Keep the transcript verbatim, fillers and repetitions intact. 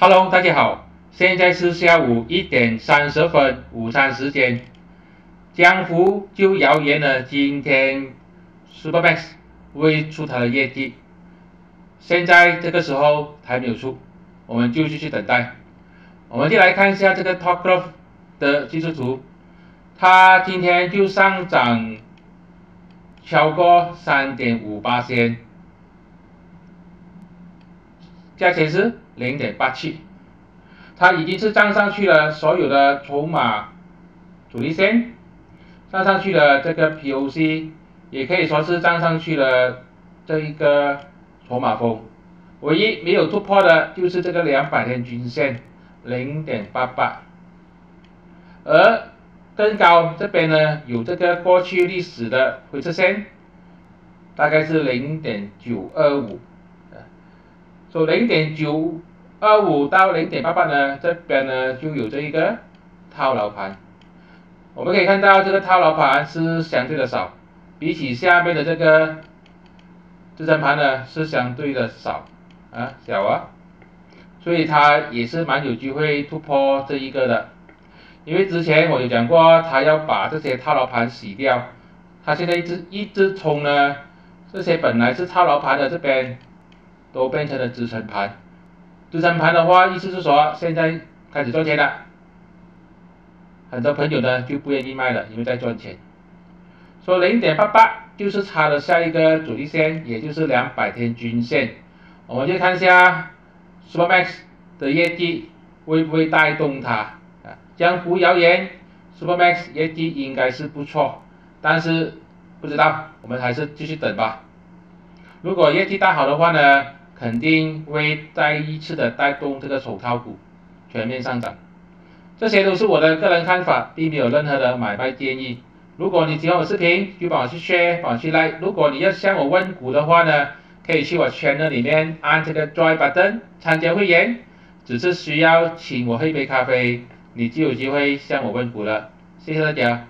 Hello， 大家好，现在是下午一点三十分，午餐时间。江湖就谣言了，今天 Supermax 会出它的业绩，现在这个时候还没有出，我们就继续等待。我们就来看一下这个 TopGlov 的技术图，它今天就上涨超过 百分之三点五， 价钱是 零点八七， 它已经是站上去了所有的筹码主力线，站上去了这个 P O C， 也可以说是站上去了这一个筹码峰，唯一没有突破的就是这个两百天均线 零点八八， 而更高这边呢有这个过去历史的回撤线，大概是 零点九二五， 所以 零点九二五 到 零点八八 呢，这边呢就有这一个套牢盘。我们可以看到这个套牢盘是相对的少，比起下面的这个支撑盘呢是相对的少啊小啊，所以它也是蛮有机会突破这一个的。因为之前我有讲过，它要把这些套牢盘洗掉，它现在一直一直冲呢，这些本来是套牢盘的这边。 都变成了支撑盘，支撑盘的话，意思是说现在开始赚钱了，很多朋友呢就不愿意卖了，因为在赚钱。说 零点八八 就是它的下一个主力线，也就是两百天均线。我们就看一下 Supermax 的业绩会不会带动它。江湖谣言 Supermax 业绩应该是不错，但是不知道，我们还是继续等吧。如果业绩大好的话呢？ 肯定会再一次的带动这个手套股全面上涨，这些都是我的个人看法，并没有任何的买卖建议。如果你喜欢我视频，就帮我去 share， 帮我去 like。如果你要向我问股的话呢，可以去我 channel 里面按这个 join button 参加会员，只是需要请我喝一杯咖啡，你就有机会向我问股了。谢谢大家。